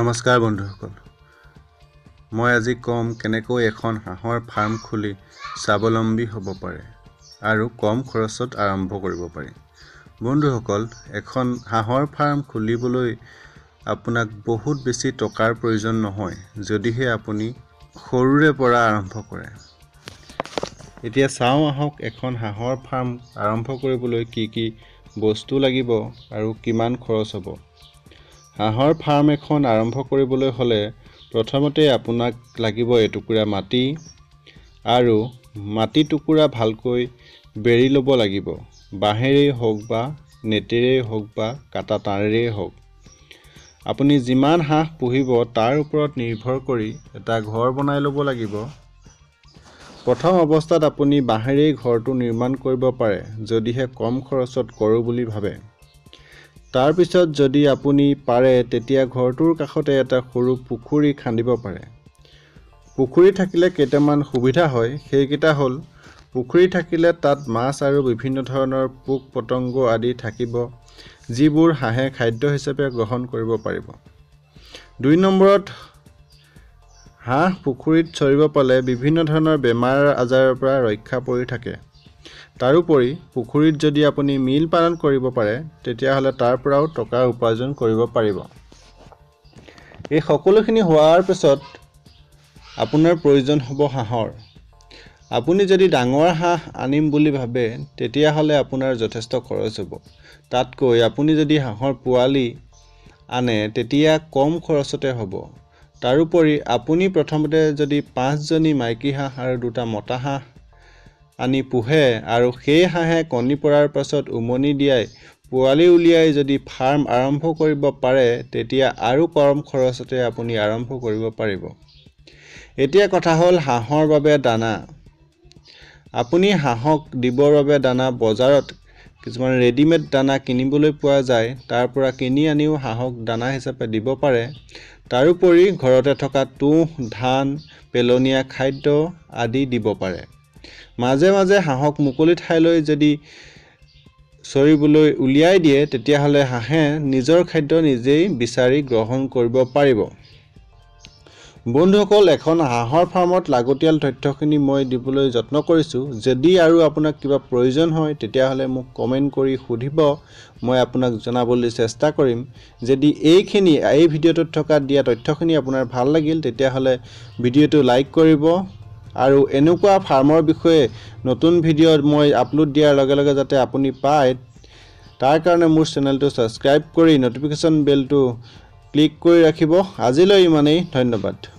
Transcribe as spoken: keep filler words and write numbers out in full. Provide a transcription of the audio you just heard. নমস্কাৰ বন্ধুসকল, মই আজি কম কেনেকৈ এখন হাঁহৰ ফাৰ্ম খুলি স্বাৱলম্বী হ'ব পাৰে আৰু কম খৰচত আৰম্ভ কৰিব পাৰি। বন্ধুসকল, এখন হাঁহৰ ফাৰ্ম খুলিবলৈ আপোনাক বহুত বেছি টকাৰ প্ৰয়োজন নহয় যদিহে আপুনি সৰুৰে পৰা আৰম্ভ কৰে। এতিয়া চাওঁ আহক এখন হাঁহৰ ফাৰ্ম আৰম্ভ কৰিবলৈ কি কি বস্তু লাগিব আৰু কিমান খৰচ হ'ব। হাঁহৰ ফাৰ্ম এখন আৰম্ভ কৰিবলৈ হ'লে প্ৰথমতে আপোনাক লাগিব এটুকুৰা মাটি, আৰু মাটি টুকুৰা ভালকৈ বেৰি ল'ব লাগিব। বাঁহেৰেই হওক বা নেটেৰেই হওক বা কাটা তাঁৰেৰেই হওক, আপুনি যিমান হাঁহ পুহিব তাৰ ওপৰত নিৰ্ভৰ কৰি এটা ঘৰ বনাই ল'ব লাগিব। প্ৰথম অৱস্থাত আপুনি বাঁহেৰেই ঘৰটো নিৰ্মাণ কৰিব পাৰে যদিহে কম খৰচত কৰোঁ বুলি ভাবে। তাৰপিছত যদি আপুনি পাৰে তেতিয়া ঘৰটোৰ কাষতে এটা সৰু পুখুৰী খান্দিব পাৰে। পুখুৰী থাকিলে কেইটামান সুবিধা হয়, সেইকেইটা হ'ল পুখুৰী থাকিলে তাত মাছ আৰু বিভিন্ন ধৰণৰ পোক পতংগ আদি থাকিব যিবোৰ হাঁহে খাদ্য হিচাপে গ্ৰহণ কৰিব পাৰিব। দুই নম্বৰত, হাঁহ পুখুৰীত চৰিব পালে বিভিন্ন ধৰণৰ বেমাৰ আজাৰৰ পৰা ৰক্ষা পৰি থাকে। তাৰোপৰি পুখুৰীত যদি আপুনি মিল পালন কৰিব পাৰে তেতিয়াহ'লে তাৰ পৰাও টকা উপাৰ্জন কৰিব পাৰিব। এই সকলোখিনি হোৱাৰ পিছত আপোনাৰ প্ৰয়োজন হ'ব হাঁহৰ। আপুনি যদি ডাঙৰ হাঁহ আনিম বুলি ভাবে তেতিয়াহ'লে আপোনাৰ যথেষ্ট খৰচ হ'ব। তাতকৈ আপুনি যদি হাঁহৰ পোৱালি আনে তেতিয়া কম খৰচতে হ'ব। তাৰোপৰি আপুনি প্ৰথমতে যদি পাঁচজনী মাইকী হাঁহ আৰু দুটা মতা হাঁহ আনি পোহে আৰু সেই হাঁহে কণী পৰাৰ পাছত উমনি দিয়াই পোৱালি উলিয়াই যদি ফাৰ্ম আৰম্ভ কৰিব পাৰে তেতিয়া আৰু কম খৰচতে আপুনি আৰম্ভ কৰিব পাৰিব। এতিয়া কথা হ'ল হাঁহৰ বাবে দানা। আপুনি হাঁহক দিবৰ বাবে দানা বজাৰত কিছুমান ৰেডিমেড দানা কিনিবলৈ পোৱা যায়, তাৰ পৰা কিনি আনিও হাঁহক দানা হিচাপে দিব পাৰে। তাৰোপৰি ঘৰতে থকা তুঁহ, ধান, পেলনীয়া খাদ্য আদি দিব পাৰে। মাজে মাজে হাঁহক মুকলি ঠাইলৈ যদি চৰিবলৈ উলিয়াই দিয়ে তেতিয়াহ'লে হাঁহে নিজৰ খাদ্য নিজেই বিচাৰি গ্ৰহণ কৰিব পাৰিব। বন্ধুসকল, এখন হাঁহৰ ফাৰ্মত লাগতিয়াল তথ্যখিনি মই দিবলৈ যত্ন কৰিছোঁ। যদি আৰু আপোনাক কিবা প্ৰয়োজন হয় তেতিয়াহ'লে মোক কমেণ্ট কৰি সুধিব, মই আপোনাক জনাবলৈ চেষ্টা কৰিম। যদি এইখিনি এই ভিডিঅ'টোত থকা দিয়া তথ্যখিনি আপোনাৰ ভাল লাগিল তেতিয়াহ'লে ভিডিঅ'টো লাইক কৰিব, আৰু এনেকুৱা ফাৰ্মৰ বিষয়ে নতুন ভিডিঅ' মই আপলোড দিয়াৰ লগে লগে যাতে আপুনি পায় তাৰ কাৰণে মোৰ চেনেলটো ছাবস্ক্ৰাইব কৰি ন'টিফিকেশ্যন বেলটো ক্লিক কৰি ৰাখিব। আজিলৈ ইমানেই, ধন্যবাদ।